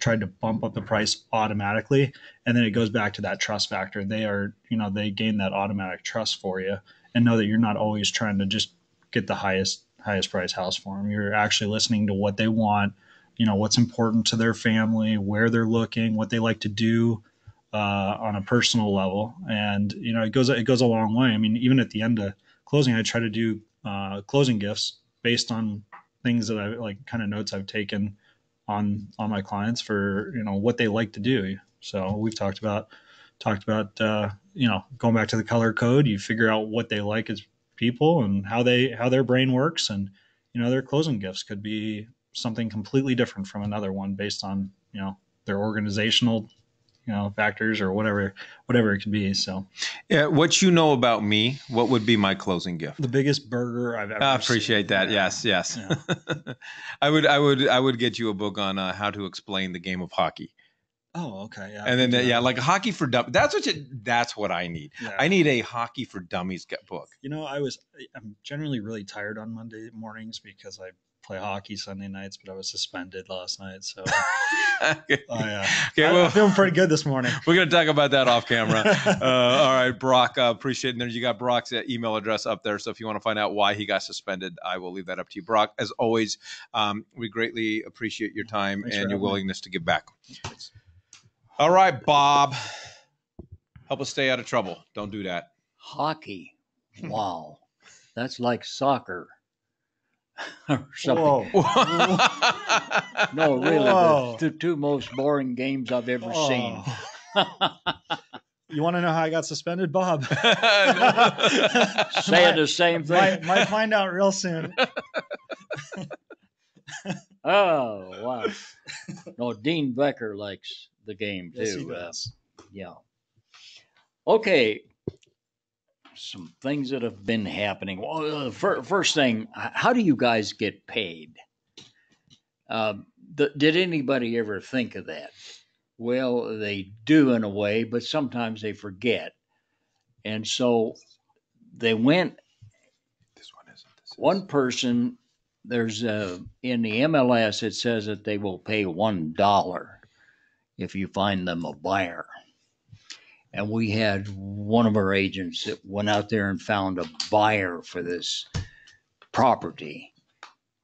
tried to bump up the price automatically. And then it goes back to that trust factor. They are, they gain that automatic trust for you and know that you're not always trying to just get the highest price house for them. You're actually listening to what they want, what's important to their family, where they're looking, what they like to do, on a personal level. And, it goes a long way. I mean, even at the end of closing, I try to do, closing gifts based on things that I like, kind of notes I've taken on my clients for, what they like to do. So we've talked about, going back to the color code, you figure out what they like as people and how their brain works. And, their closing gifts could be something completely different from another one based on, their organizational, factors or whatever it could be. So yeah, what about me, what would be my closing gift? The biggest burger I've ever seen. I appreciate that. Yeah. Yes. Yeah. I would get you a book on how to explain the game of hockey. Oh, okay. Yeah. And then like hockey for dummies. That's what I need. Yeah. I need a hockey for dummies book. I'm generally really tired on Monday mornings because I play hockey Sunday nights, but I was suspended last night, so okay. I'm feeling pretty good this morning. We're going to talk about that off camera. All right, Brock, appreciate it. You got Brock's email address up there, so if you want to find out why he got suspended, I will leave that up to you. Brock, as always, we greatly appreciate your time and your willingness to give back. Thanks. All right, Bob, help us stay out of trouble. Don't do that. Hockey. Wow. That's like soccer. Or something. No, really, the two most boring games I've ever seen. You want to know how I got suspended, Bob? Saying the same thing. Might find out real soon. Oh, wow. No, Dean Becker likes the game too. Yes, he does. Yeah. Okay. Some things that have been happening. Well, first thing, how do you guys get paid? Did anybody ever think of that? Well, they do in a way, but sometimes they forget. And so they went, one person, there's in the MLS, it says that they will pay $1 if you find them a buyer. And we had one of our agents that went out there and found a buyer for this property.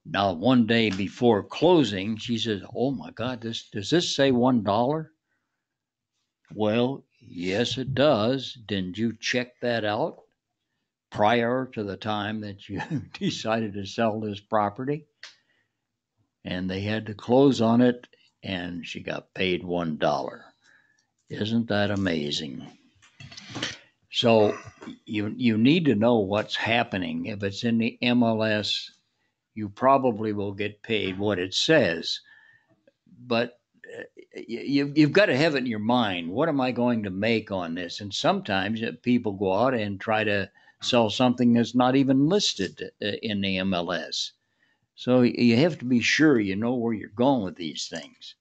Now, one day before closing, she says, oh, my God, does this say $1? Well, yes, it does. Didn't you check that out prior to the time that you decided to sell this property? And they had to close on it, and she got paid $1. Isn't that amazing? So you need to know what's happening. If it's in the MLS, you probably will get paid what it says. But you've got to have it in your mind. What am I going to make on this? And sometimes people go out and try to sell something that's not even listed in the MLS. So you have to be sure you know where you're going with these things.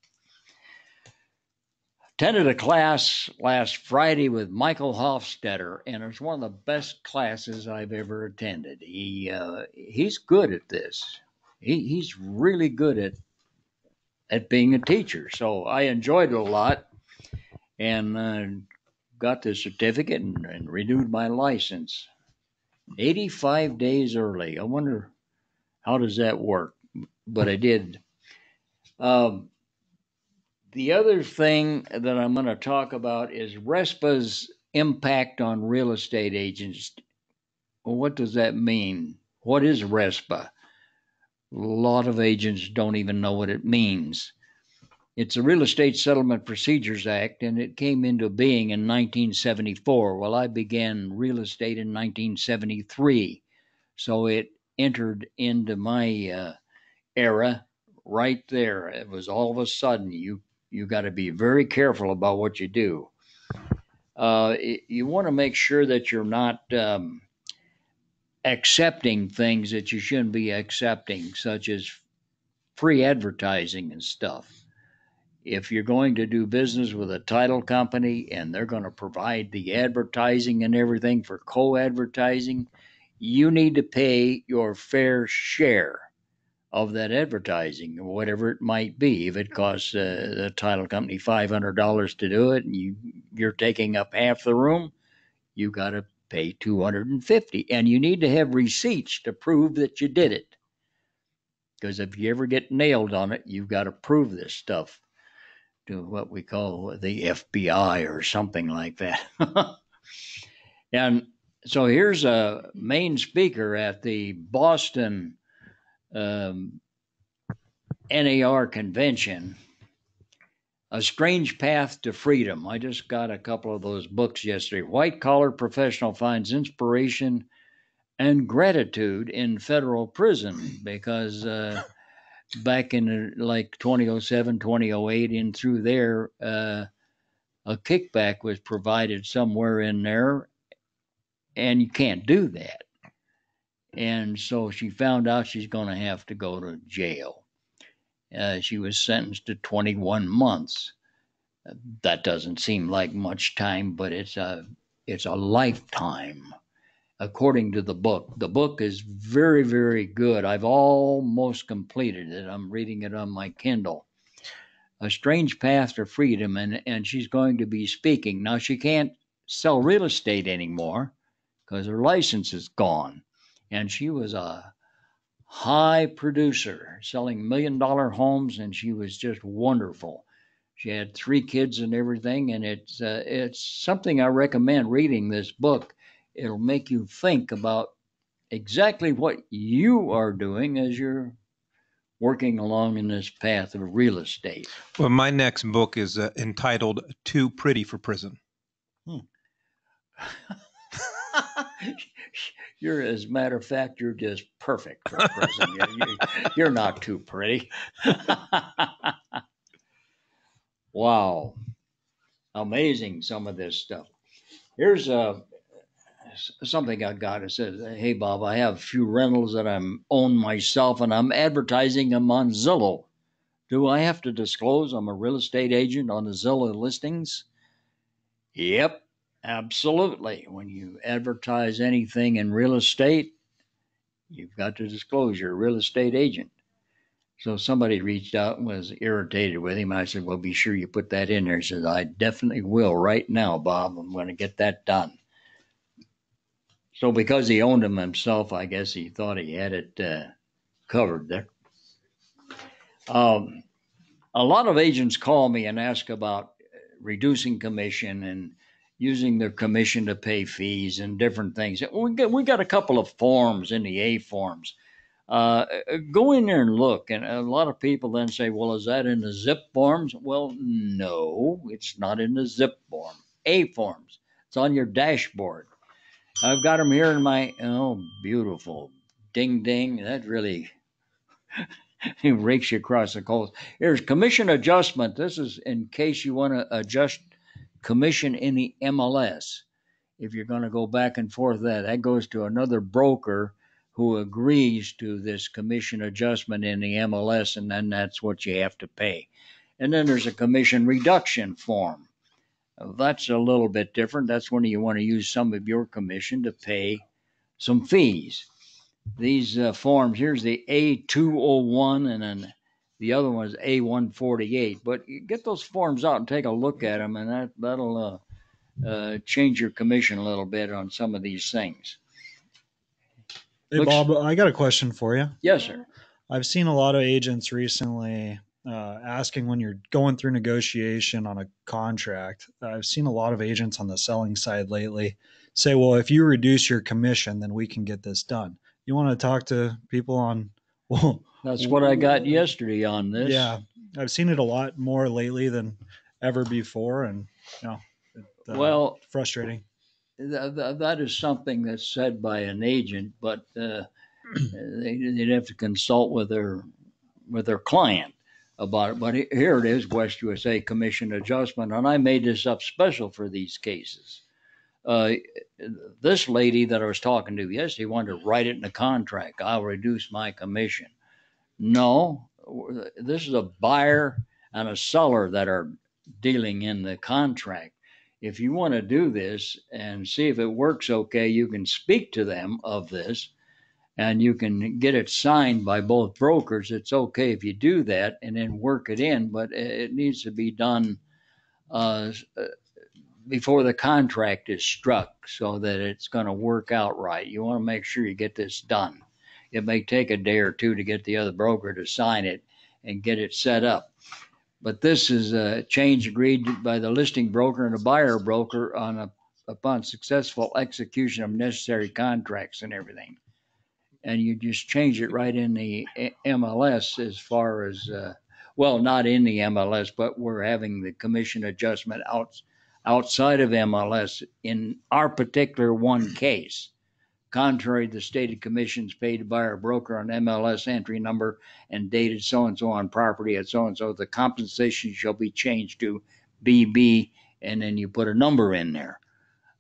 attended a class last Friday with Michael Hofstetter, and it's one of the best classes I've ever attended. He's good at this. He's really good at being a teacher. So I enjoyed it a lot, and got the certificate and renewed my license 85 days early. I wonder how does that work, but I did. The other thing that I'm going to talk about is RESPA's impact on real estate agents. Well, what does that mean? What is RESPA? A lot of agents don't even know what it means. It's the Real Estate Settlement Procedures Act, and it came into being in 1974. Well, I began real estate in 1973, so it entered into my era right there. It was all of a sudden. You got to be very careful about what you do. You want to make sure that you're not accepting things that you shouldn't be accepting, such as free advertising and stuff. If you're going to do business with a title company and they're going to provide the advertising and everything for co-advertising, you need to pay your fair share of that advertising, whatever it might be. If it costs the title company $500 to do it, and you're taking up half the room, you got to pay $250, and you need to have receipts to prove that you did it. Because if you ever get nailed on it, you've got to prove this stuff to what we call the FBI or something like that. And so here's a main speaker at the Boston NAR convention, A Strange Path to Freedom. I just got a couple of those books yesterday. White Collar Professional Finds Inspiration and Gratitude in Federal Prison, because back in like 2007, 2008, and through there, a kickback was provided somewhere in there, and you can't do that. And so she found out she's going to have to go to jail. She was sentenced to 21 months. That doesn't seem like much time, but it's a lifetime, according to the book. The book is very, very good. I've almost completed it. I'm reading it on my Kindle. A Strange Path to Freedom, and she's going to be speaking. Now, she can't sell real estate anymore because her license is gone. And she was a high producer, selling million-dollar homes, and she was just wonderful. She had 3 kids and everything, and it's something I recommend reading this book. It'll make you think about exactly what you are doing as you're working along in this path of real estate. Well, my next book is entitled Too Pretty for Prison. You're, as a matter of fact, you're just perfect for prison. You're not too pretty. Wow. Amazing, some of this stuff. Here's something I got. It says, hey, Bob, I have a few rentals that I own myself, and I'm advertising them on Zillow. Do I have to disclose I'm a real estate agent on the Zillow listings? Yep. Absolutely. When you advertise anything in real estate, you've got to disclose you're a real estate agent. So somebody reached out and was irritated with him. I said, well, be sure you put that in there. He said, I definitely will right now, Bob. I'm going to get that done. So because he owned them himself, I guess he thought he had it covered there. A lot of agents call me and ask about reducing commission and using their commission to pay fees and different things. We got a couple of forms in the A forms. Go in there and look. And a lot of people then say, well, is that in the zip forms? Well, no, it's not in the zip form. A forms. It's on your dashboard. I've got them here in my, oh, beautiful. Ding, ding. That really rakes you across the coals. Here's commission adjustment. This is in case you want to adjust commission in the MLS. If you're going to go back and forth, that goes to another broker who agrees to this commission adjustment in the MLS, and then that's what you have to pay. And then there's a commission reduction form. That's a little bit different. That's when you want to use some of your commission to pay some fees. These forms, here's the A201 and then the other one is A148. But you get those forms out and take a look at them, and that'll change your commission a little bit on some of these things. Hey, Bob, I got a question for you. Yes, sir. I've seen a lot of agents recently asking when you're going through negotiation on a contract. I've seen a lot of agents on the selling side lately say, well, if you reduce your commission, then we can get this done. You want to talk to people on, well, that's what I got yesterday on this. Yeah. I've seen it a lot more lately than ever before. And, you know, it, well, frustrating. That is something that's said by an agent, but they'd have to consult with their client about it. But here it is, West USA commission adjustment, and I made this up special for these cases. This lady that I was talking to yesterday wanted to write it in the contract. I'll reduce my commission. No, this is a buyer and a seller that are dealing in the contract. If you want to do this and see if it works okay, you can speak to them of this, and you can get it signed by both brokers. It's okay if you do that and then work it in, but it needs to be done before the contract is struck so that it's going to work out right. You want to make sure you get this done. It may take a day or two to get the other broker to sign it and get it set up. But this is a change agreed by the listing broker and the buyer broker on upon successful execution of necessary contracts and everything. And you just change it right in the MLS as far as, well, not in the MLS, but we're having the commission adjustment outside of MLS in our particular one case. Contrary to the stated commissions paid by our broker on MLS entry number and dated so-and-so on property at so-and-so, the compensation shall be changed to BB, and then you put a number in there,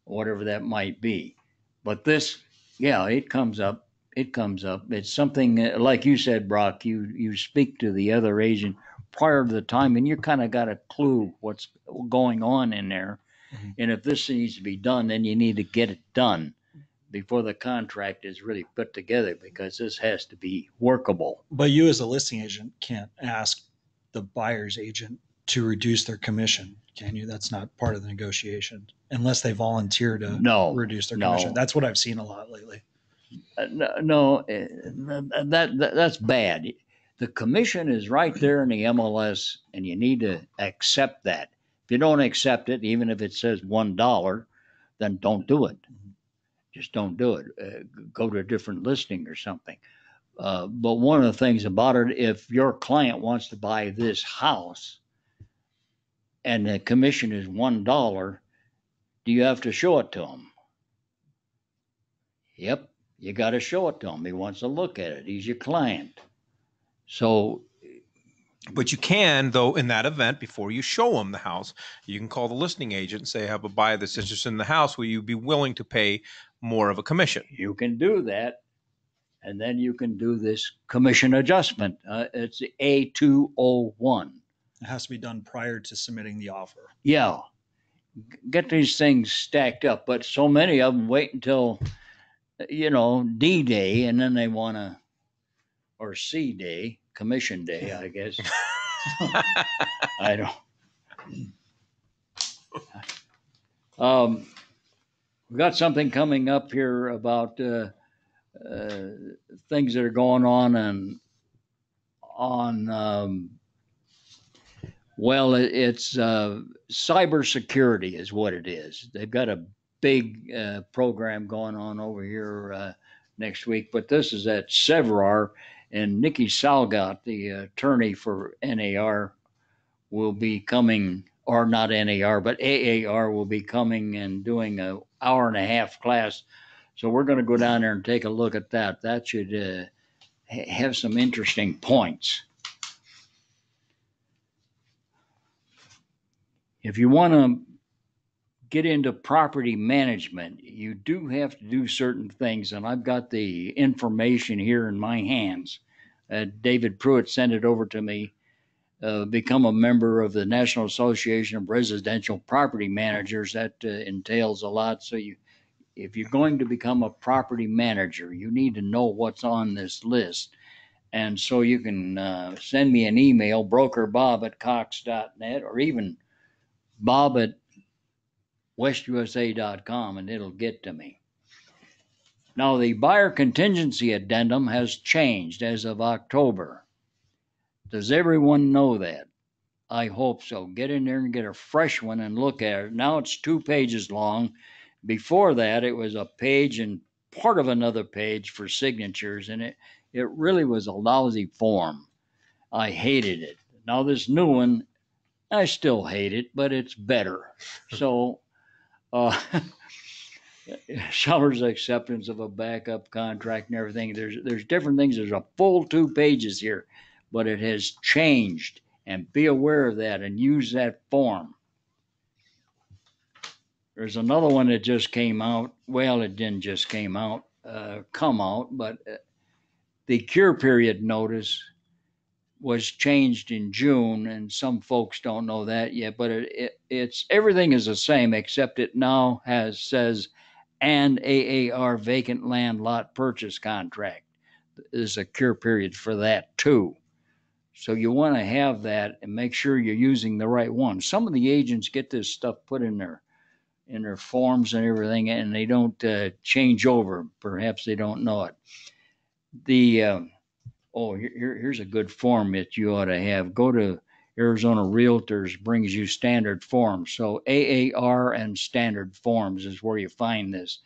whatever that might be. But this, yeah, it comes up. It comes up. It's something, like you said, Brock, you speak to the other agent prior to the time, and you kind of got a clue what's going on in there. Mm-hmm. And if this needs to be done, then you need to get it done before the contract is really put together, because this has to be workable. But you as a listing agent can't ask the buyer's agent to reduce their commission, can you? That's not part of the negotiation unless they volunteer to reduce their commission. That's what I've seen a lot lately. That's bad. The commission is right there in the MLS, and you need to accept that. If you don't accept it, even if it says $1, then don't do it. Just don't do it. Go to a different listing or something. But one of the things about it, if your client wants to buy this house and the commission is $1, do you have to show it to him? Yep. You got to show it to him. He wants to look at it. He's your client. So, but you can, though, in that event, before you show him the house, you can call the listing agent and say, I have a buyer that's interested in the house. Will you be willing to pay more of a commission? You can do that. And then you can do this commission adjustment. It's the A201. It has to be done prior to submitting the offer. Yeah. Get these things stacked up. But so many of them wait until, you know, D-Day, and then they want to, or C-Day, commission day, I guess. I don't. We've got something coming up here about things that are going on and on. Well, it's cybersecurity is what it is. They've got a big program going on over here next week, but this is at Sevrar, and Nikki Salgott, the attorney for NAR, will be coming, or not NAR, but AAR will be coming and doing an hour-and-a-half class. So we're going to go down there and take a look at that. That should have some interesting points. If you want to get into property management, you do have to do certain things, and I've got the information here in my hands. David Pruitt sent it over to me, become a member of the National Association of Residential Property Managers. That entails a lot. So if you're going to become a property manager, you need to know what's on this list. And so you can send me an email, brokerbob@cox.net, or even bob@westusa.com, and it'll get to me. Now, the buyer contingency addendum has changed as of October. Does everyone know that? I hope so. Get in there and get a fresh one and look at it. Now it's 2 pages long. Before that, it was a page and part of another page for signatures, and it really was a lousy form. I hated it. Now this new one, I still hate it, but it's better. So seller's acceptance of a backup contract and everything. There's different things. There's a full 2 pages here, but it has changed, and be aware of that and use that form. There's another one that just came out. Well, it didn't just come out, but the cure period notice was changed in June, and some folks don't know that yet, but it's everything is the same, except it now says an AAR vacant land lot purchase contract. There's a cure period for that too. So you want to have that and make sure you're using the right one. Some of the agents get this stuff put in their forms and everything, and they don't change over. Perhaps they don't know it. The here's a good form that you ought to have. Go to Arizona Realtors, brings you standard forms. So AAR and standard forms is where you find this.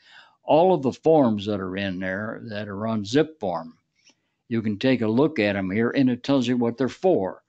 All of the forms that are in there that are on ZipForm, you can take a look at them here, and it tells you what they're for.